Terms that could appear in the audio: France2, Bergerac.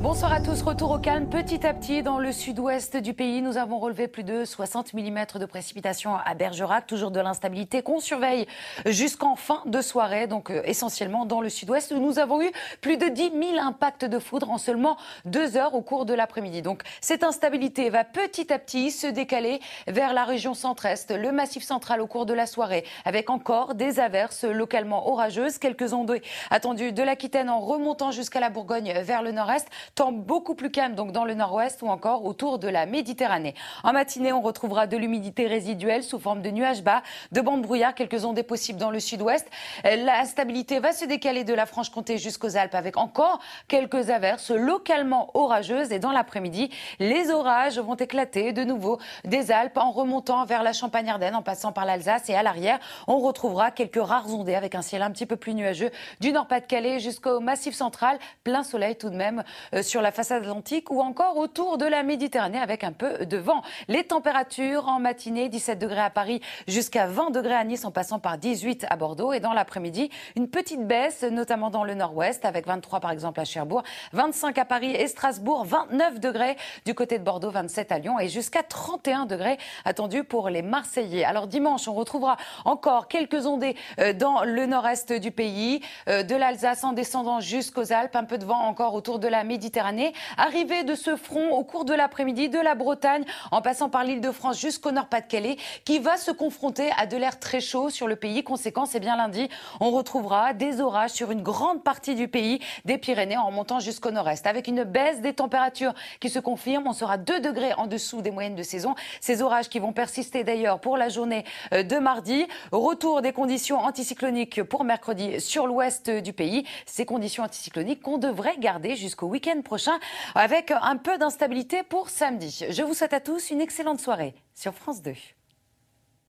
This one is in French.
Bonsoir à tous, retour au calme petit à petit dans le sud-ouest du pays. Nous avons relevé plus de 60 mm de précipitations à Bergerac, toujours de l'instabilité qu'on surveille jusqu'en fin de soirée, donc essentiellement dans le sud-ouest où nous avons eu plus de 10 000 impacts de foudre en seulement 2 heures au cours de l'après-midi. Donc cette instabilité va petit à petit se décaler vers la région centre-est, le massif central au cours de la soirée, avec encore des averses localement orageuses, quelques ondées attendues de l'Aquitaine en remontant jusqu'à la Bourgogne vers le nord-est. Temps beaucoup plus calme donc dans le nord-ouest ou encore autour de la Méditerranée. En matinée, on retrouvera de l'humidité résiduelle sous forme de nuages bas, de bandes brouillard, quelques ondées possibles dans le sud-ouest. La stabilité va se décaler de la Franche-Comté jusqu'aux Alpes avec encore quelques averses localement orageuses. Et dans l'après-midi, les orages vont éclater de nouveau des Alpes en remontant vers la Champagne-Ardenne, en passant par l'Alsace. Et à l'arrière, on retrouvera quelques rares ondées avec un ciel un petit peu plus nuageux du Nord-Pas-de-Calais jusqu'au Massif central. Plein soleil tout de même sur la façade atlantique ou encore autour de la Méditerranée avec un peu de vent. Les températures en matinée, 17 degrés à Paris jusqu'à 20 degrés à Nice en passant par 18 à Bordeaux. Et dans l'après-midi, une petite baisse, notamment dans le nord-ouest avec 23 par exemple à Cherbourg, 25 à Paris et Strasbourg, 29 degrés du côté de Bordeaux, 27 à Lyon et jusqu'à 31 degrés attendus pour les Marseillais. Alors dimanche, on retrouvera encore quelques ondées dans le nord-est du pays, de l'Alsace en descendant jusqu'aux Alpes, un peu de vent encore autour de la Méditerranée. Arrivée de ce front au cours de l'après-midi de la Bretagne en passant par l'Île-de-France jusqu'au Nord-Pas-de-Calais qui va se confronter à de l'air très chaud sur le pays. Conséquence, et bien lundi, on retrouvera des orages sur une grande partie du pays des Pyrénées en remontant jusqu'au nord-est. Avec une baisse des températures qui se confirme, on sera 2 degrés en dessous des moyennes de saison. Ces orages qui vont persister d'ailleurs pour la journée de mardi. Retour des conditions anticycloniques pour mercredi sur l'ouest du pays. Ces conditions anticycloniques qu'on devrait garder jusqu'au week-end prochain avec un peu d'instabilité pour samedi. Je vous souhaite à tous une excellente soirée sur France 2.